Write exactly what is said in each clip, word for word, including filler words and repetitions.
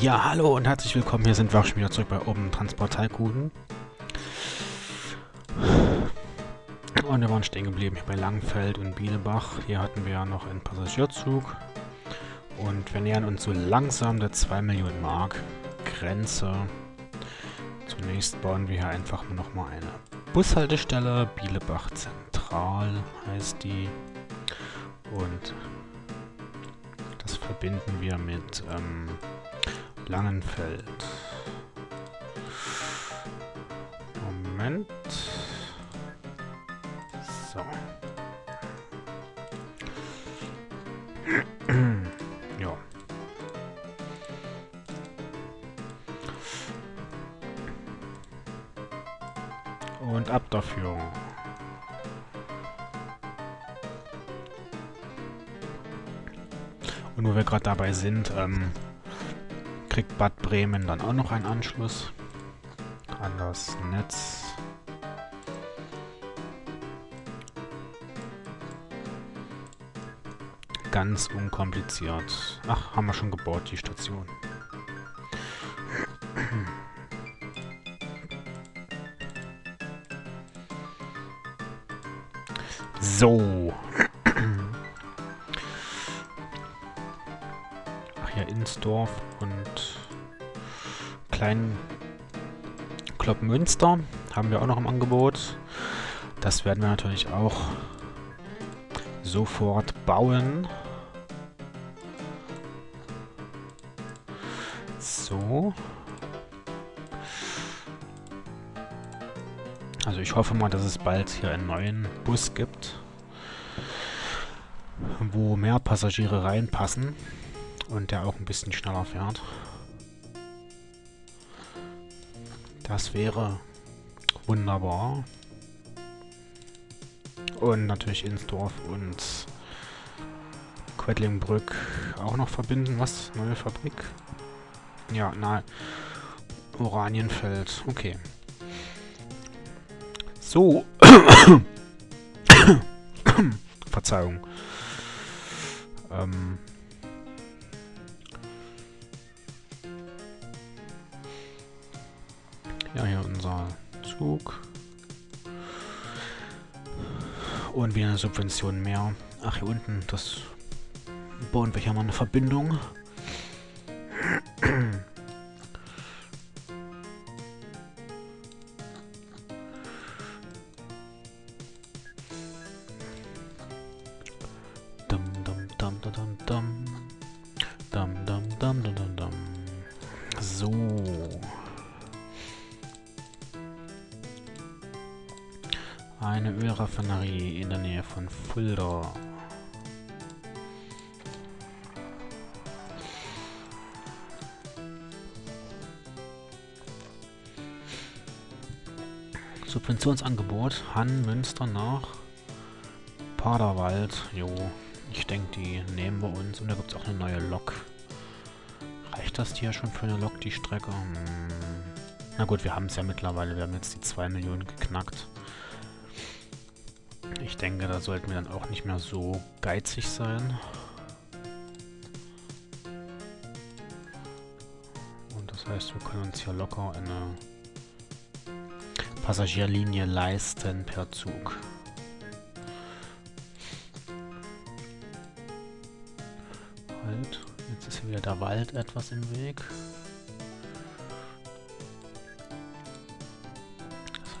Ja, hallo und herzlich willkommen. Hier sind wir auch schon wieder zurück bei OpenTTD. Und wir waren stehen geblieben hier bei Langfeld und Bielebach. Hier hatten wir ja noch einen Passagierzug. Und wir nähern uns so langsam der zwei Millionen Mark Grenze. Zunächst bauen wir hier einfach nochmal eine Bushaltestelle. Bielebach Zentral heißt die. Und das verbinden wir mit ähm, Langenfeld. Moment. So. Ja. Und ab dafür. Und wo wir gerade dabei sind, ähm, kriegt Bad Bremen dann auch noch einen Anschluss an das Netz. Ganz unkompliziert. Ach, haben wir schon gebaut, die Station. So. Dorf und kleinen Kloppmünster haben wir auch noch im Angebot. Das werden wir natürlich auch sofort bauen. So. Also ich hoffe mal, dass es bald hier einen neuen Bus gibt, wo mehr Passagiere reinpassen. Und der auch ein bisschen schneller fährt. Das wäre wunderbar. Und natürlich Insdorf und Quedlingbrück auch noch verbinden. Was? Neue Fabrik? Ja, nein. Oranienfeld. Okay. So. Verzeihung. Ähm... Ja, hier unser Zug. Und wieder eine Subvention mehr. Ach, hier unten, das bauen wir hier mal eine Verbindung. Dum, dum, dum, dum, dum, dum. Dum, dum, dum, dum, dum, dum. So. Eine Ölraffinerie in der Nähe von Fulda. Subventionsangebot. Hann, Münster nach Paderwald. Jo, ich denke, die nehmen wir uns. Und da gibt es auch eine neue Lok. Reicht das hier schon für eine Lok, die Strecke? Hm. Na gut, wir haben es ja mittlerweile. Wir haben jetzt die zwei Millionen geknackt. Ich denke, da sollten wir dann auch nicht mehr so geizig sein. Und das heißt, wir können uns hier locker eine Passagierlinie leisten per Zug. Halt, jetzt ist hier wieder der Wald etwas im Weg.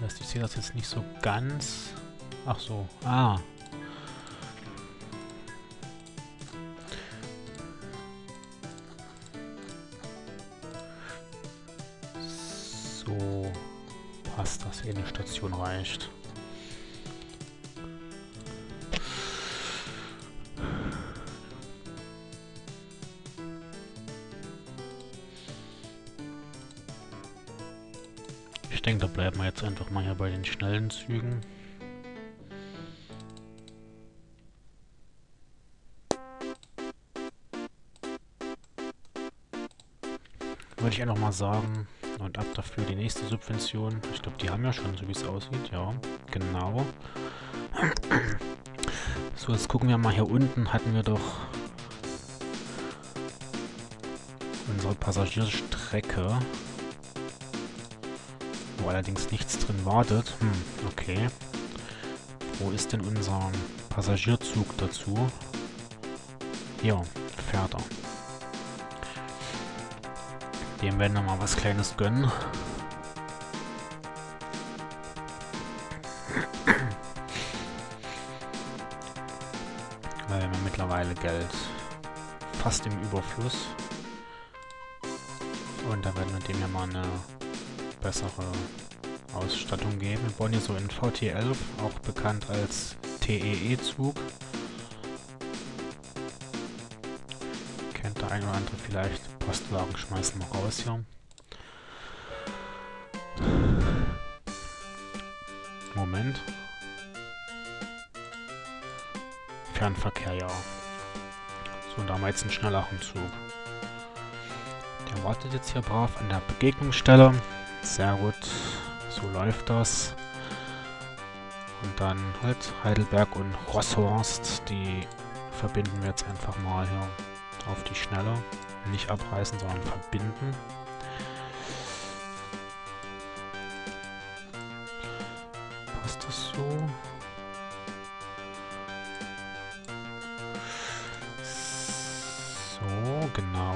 Das heißt, ich sehe das jetzt nicht so ganz. Ach so, ah. So, passt das hier in die Station reicht. Ich denke, da bleiben wir jetzt einfach mal hier bei den schnellen Zügen. Würde ich einfach mal sagen. Und ab dafür die nächste Subvention. Ich glaube, die haben ja schon, so wie es aussieht. Ja, genau. So, jetzt gucken wir mal hier unten. Hatten wir doch unsere Passagierstrecke. Wo allerdings nichts drin wartet. Hm, okay. Wo ist denn unser Passagierzug dazu? Hier, fährt er. Dem werden wir mal was Kleines gönnen. Weil wir mittlerweile Geld fast im Überfluss. Und da werden wir dem ja mal eine bessere Ausstattung geben. Wir bauen hier so einen V T elf, auch bekannt als T E E-Zug. Kennt der ein oder andere vielleicht. Postwagen schmeißen wir raus hier. Moment. Fernverkehr, ja. So, da haben wir jetzt einen Schnellachenzug. Der wartet jetzt hier brav an der Begegnungsstelle. Sehr gut. So läuft das. Und dann halt Heidelberg und Rosshorst. Die verbinden wir jetzt einfach mal hier auf die Schnelle. Nicht abreißen, sondern verbinden. Passt das so? So, genau.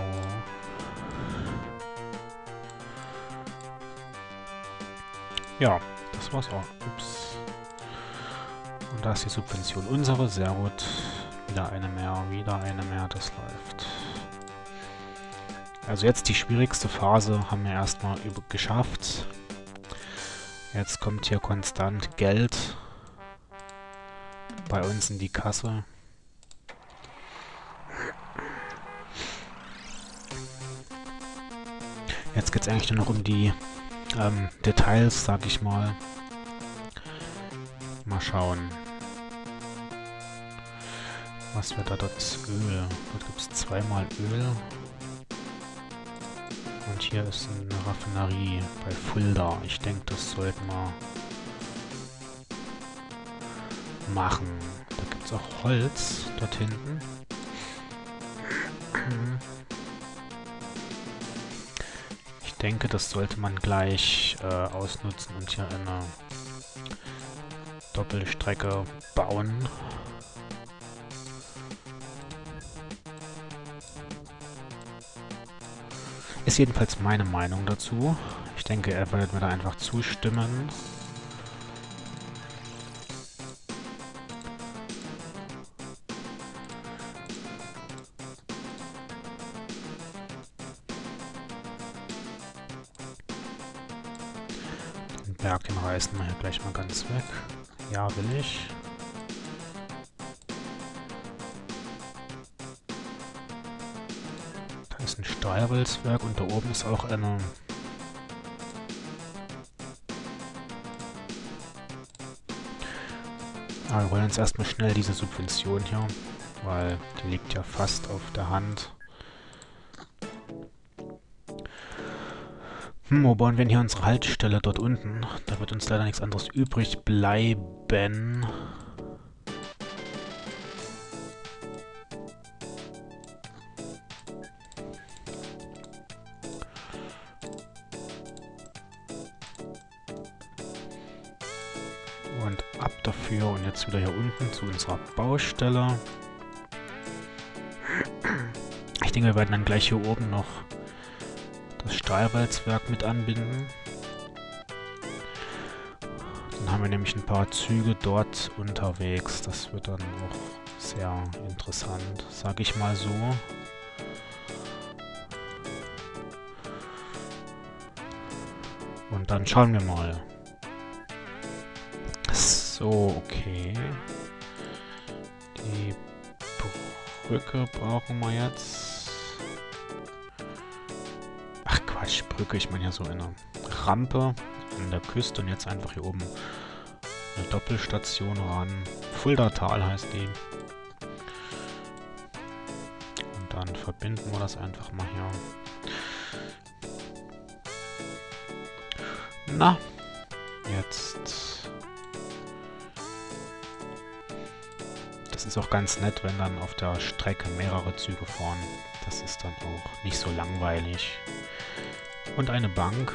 Ja, das war's auch. Ups. Und da ist die Subvention unsere. Sehr gut. Wieder eine mehr, wieder eine mehr. Das läuft. Also jetzt die schwierigste Phase haben wir erstmal über geschafft. Jetzt kommt hier konstant Geld bei uns in die Kasse. Jetzt geht es eigentlich nur noch um die ähm, Details, sag ich mal. Mal schauen. Was wird da dort? Ist Öl. Dort gibt es zweimal Öl. Und hier ist eine Raffinerie bei Fulda. Ich denke, das sollten wir machen. Da gibt es auch Holz dort hinten. Ich denke, das sollte man gleich äh, ausnutzen und hier eine Doppelstrecke bauen. Ist jedenfalls meine Meinung dazu. Ich denke, er wird mir da einfach zustimmen. Den Berg, den reißen wir hier gleich mal ganz weg. Ja, will ich. Ist ein Stahlwalzwerk und da oben ist auch eine ah, wir wollen jetzt erstmal schnell diese Subvention hier, weil die liegt ja fast auf der Hand. Hm, wo bauen wir denn hier unsere Haltestelle? Dort unten. Da wird uns leider nichts anderes übrig bleiben. Dafür und jetzt wieder hier unten zu unserer Baustelle. Ich denke, wir werden dann gleich hier oben noch das Stahlwalzwerk mit anbinden. Dann haben wir nämlich ein paar Züge dort unterwegs. Das wird dann auch sehr interessant, sage ich mal so. Und dann schauen wir mal. So, okay. Die Brücke brauchen wir jetzt. Ach Quatsch, Brücke, ich meine ja so eine Rampe an der Küste und jetzt einfach hier oben eine Doppelstation ran. Fuldatal heißt die. Und dann verbinden wir das einfach mal hier. Na, jetzt... Ist auch ganz nett, wenn dann auf der Strecke mehrere Züge fahren. Das ist dann auch nicht so langweilig. Und eine Bank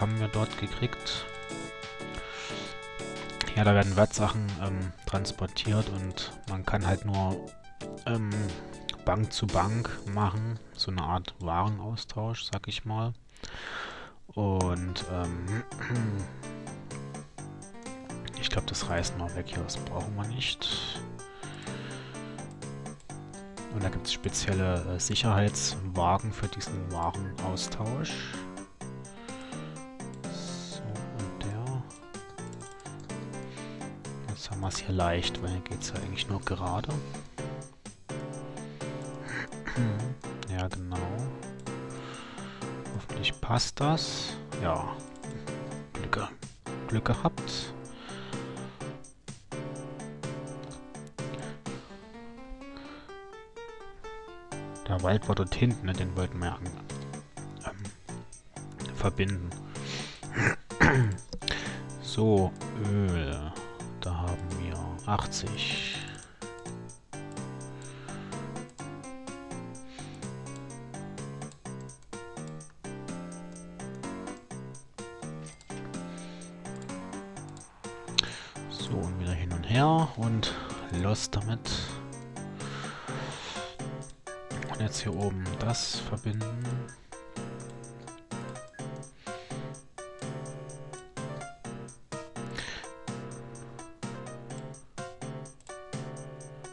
haben wir dort gekriegt. Ja, da werden Wertsachen ähm, transportiert und man kann halt nur ähm, Bank zu Bank machen. So eine Art Warenaustausch, sag ich mal. Und ähm, ich glaube, das reißen wir weg hier. Das brauchen wir nicht. Und da gibt es spezielle äh, Sicherheitswagen für diesen Warenaustausch. So, und der. Jetzt haben wir es hier leicht, weil hier geht es ja eigentlich nur gerade. Ja, genau. Hoffentlich passt das. Ja. Glück, Glück gehabt. Der Wald war dort hinten, ne? Den wollten wir ja ähm, verbinden. So, Öl. Da haben wir achtzig. So, und wieder hin und her und los damit. Jetzt hier oben das verbinden.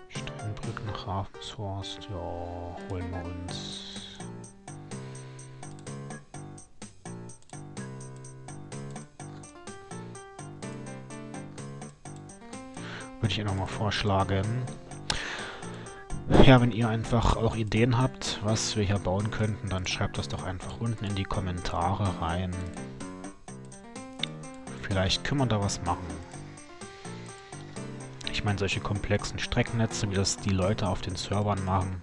Steinbrücken nach Hafen-Sorst, ja, holen wir uns. Würde ich Ihnen nochmal vorschlagen. Ja, wenn ihr einfach auch Ideen habt, was wir hier bauen könnten, dann schreibt das doch einfach unten in die Kommentare rein. Vielleicht können wir da was machen. Ich meine, solche komplexen Streckennetze, wie das die Leute auf den Servern machen,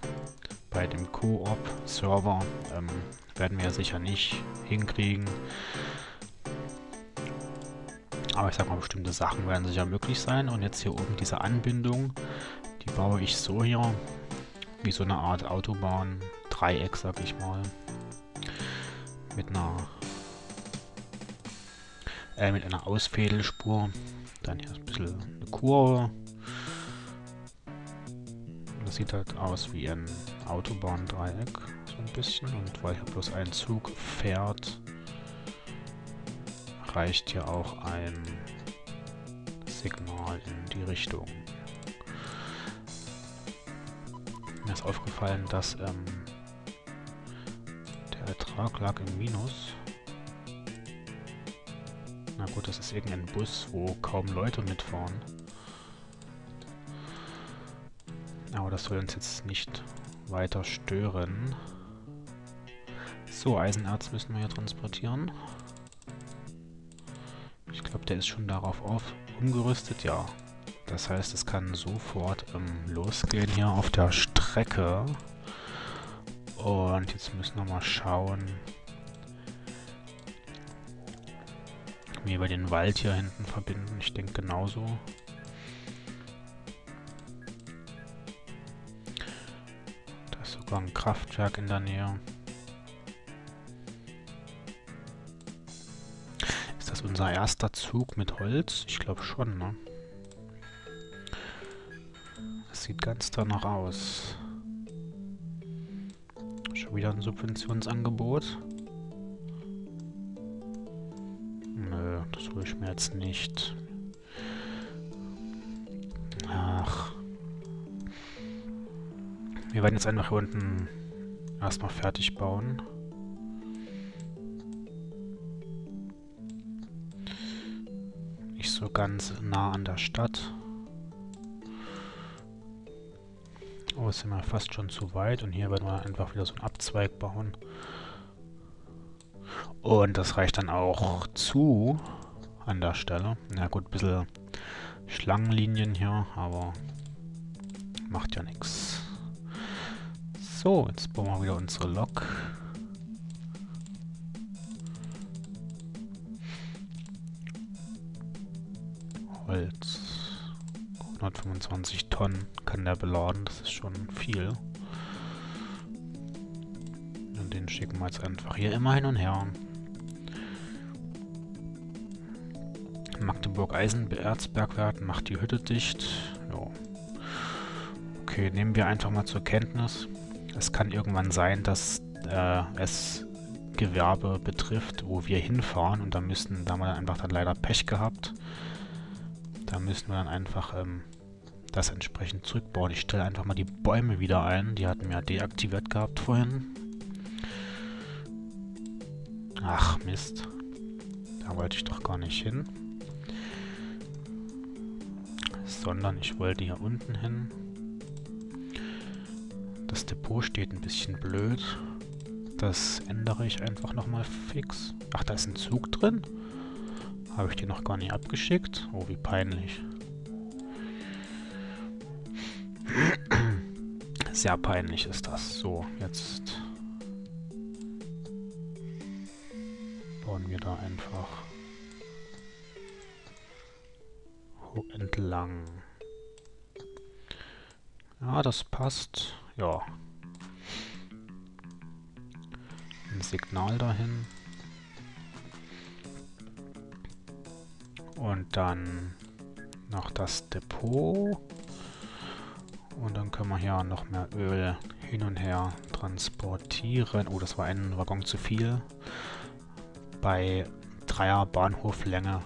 bei dem Koop-Server, ähm, werden wir ja sicher nicht hinkriegen. Aber ich sag mal, bestimmte Sachen werden sicher möglich sein. Und jetzt hier oben diese Anbindung, die baue ich so hier, wie so eine Art Autobahn, Dreieck, sag ich mal, mit einer, äh, mit einer Ausfädelspur, dann hier ein bisschen eine Kurve. Das sieht halt aus wie ein Autobahndreieck, so ein bisschen, und weil hier bloß ein Zug fährt, reicht hier auch ein Signal in die Richtung. Mir ist aufgefallen, dass ähm, der Ertrag lag im Minus. Na gut, das ist irgendein Bus, wo kaum Leute mitfahren. Aber das soll uns jetzt nicht weiter stören. So, Eisenerz müssen wir hier transportieren. Ich glaube, der ist schon darauf auf umgerüstet, ja. Das heißt, es kann sofort ähm, losgehen hier auf der Strecke. Und jetzt müssen wir mal schauen, wie wir den Wald hier hinten verbinden. Ich denke genauso. Da ist sogar ein Kraftwerk in der Nähe. Ist das unser erster Zug mit Holz? Ich glaube schon, ne? Sieht ganz danach aus. Schon wieder ein Subventionsangebot? Nö, das hole ich mir jetzt nicht. Ach. Wir werden jetzt einfach hier unten erstmal fertig bauen. Nicht so ganz nah an der Stadt. Oh, jetzt sind wir fast schon zu weit und hier werden wir einfach wieder so einen Abzweig bauen. Und das reicht dann auch zu an der Stelle. Na gut, ein bisschen Schlangenlinien hier, aber macht ja nichts. So, jetzt bauen wir wieder unsere Lok. Holz. hundertfünfundzwanzig Tonnen kann der beladen, das ist schon viel. schicken wir jetzt einfach hier immer hin und her. Magdeburg Eisenerzbergwerk macht die Hütte dicht. Jo. Okay, nehmen wir einfach mal zur Kenntnis. Es kann irgendwann sein, dass äh, es Gewerbe betrifft, wo wir hinfahren, und da müssen, da haben wir dann einfach dann leider Pech gehabt. Da müssen wir dann einfach ähm, das entsprechend zurückbauen. Ich stelle einfach mal die Bäume wieder ein. Die hatten wir ja deaktiviert gehabt vorhin. Ach Mist. Da wollte ich doch gar nicht hin. Sondern ich wollte hier unten hin. Das Depot steht ein bisschen blöd. Das ändere ich einfach nochmal fix. Ach, da ist ein Zug drin. Habe ich den noch gar nicht abgeschickt? Oh, wie peinlich. Sehr peinlich ist das. So, jetzt bauen wir da einfach entlang. Ja, das passt. Ja. Ein Signal dahin. Und dann noch das Depot. Und dann können wir hier noch mehr Öl hin und her transportieren. Oh, das war ein Waggon zu viel. Bei Dreier Bahnhoflänge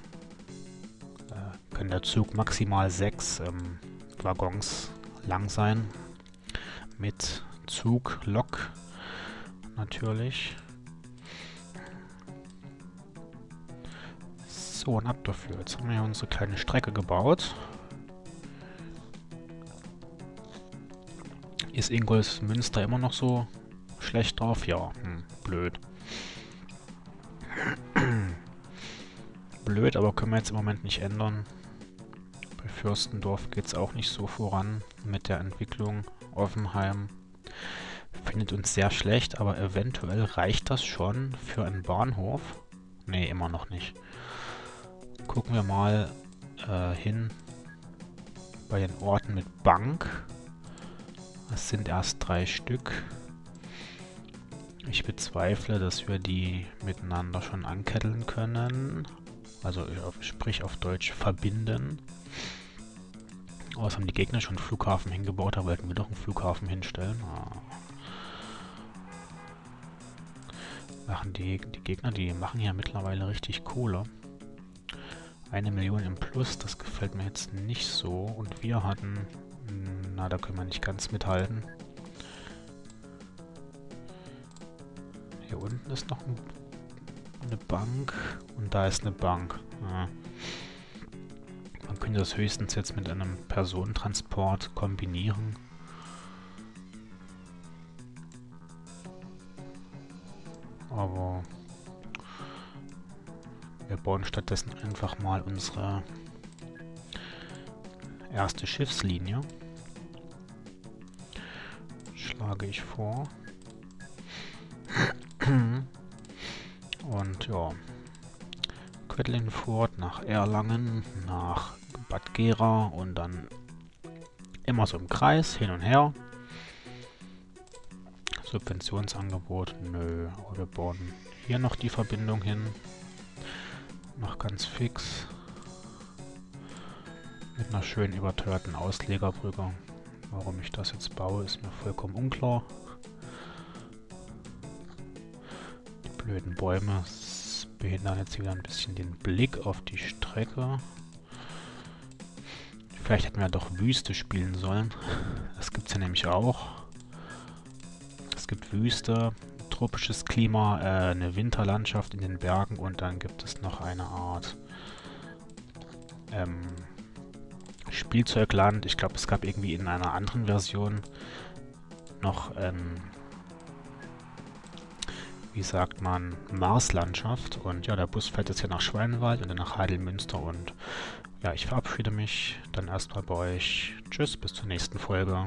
äh, kann der Zug maximal sechs ähm, Waggons lang sein. Mit Zug, Lok natürlich. So, und ab dafür. Jetzt haben wir hier unsere kleine Strecke gebaut. Ist Ingolsmünster immer noch so schlecht drauf? Ja, hm, blöd. Blöd, aber können wir jetzt im Moment nicht ändern. Bei Fürstendorf geht es auch nicht so voran mit der Entwicklung. Oppenheim findet uns sehr schlecht, aber eventuell reicht das schon für einen Bahnhof. Nee, immer noch nicht. Gucken wir mal äh, hin bei den Orten mit Bank. Es sind erst drei Stück. Ich bezweifle, dass wir die miteinander schon anketteln können. Also sprich auf Deutsch verbinden. Oh, es haben die Gegner schon einen Flughafen hingebaut. Da wollten wir doch einen Flughafen hinstellen. Ah. Machen die, die Gegner, die machen ja mittlerweile richtig Kohle. Eine Million im Plus, das gefällt mir jetzt nicht so. Und wir hatten... Na, da können wir nicht ganz mithalten. Hier unten ist noch ein, eine Bank. Und da ist eine Bank. Ja. Man könnte das höchstens jetzt mit einem Personentransport kombinieren. Aber... Wir bauen stattdessen einfach mal unsere erste Schiffslinie. Schlage ich vor. Und ja. Quedlinfurt nach Erlangen, nach Bad Gera und dann immer so im Kreis, hin und her. Subventionsangebot, nö. Aber wir bauen hier noch die Verbindung hin. Noch ganz fix. Mit einer schön überteuerten Auslegerbrücke. Warum ich das jetzt baue, ist mir vollkommen unklar. Die blöden Bäume behindern jetzt wieder ein bisschen den Blick auf die Strecke. Vielleicht hätten wir doch Wüste spielen sollen. Das gibt es ja nämlich auch. Es gibt Wüste, tropisches Klima, äh, eine Winterlandschaft in den Bergen und dann gibt es noch eine Art ähm, Spielzeugland. Ich glaube, es gab irgendwie in einer anderen Version noch, ähm, wie sagt man, Marslandschaft. Und ja, der Bus fährt jetzt hier nach Schweinenwald und dann nach Heidelmünster. Und ja, ich verabschiede mich dann erstmal bei euch. Tschüss, bis zur nächsten Folge.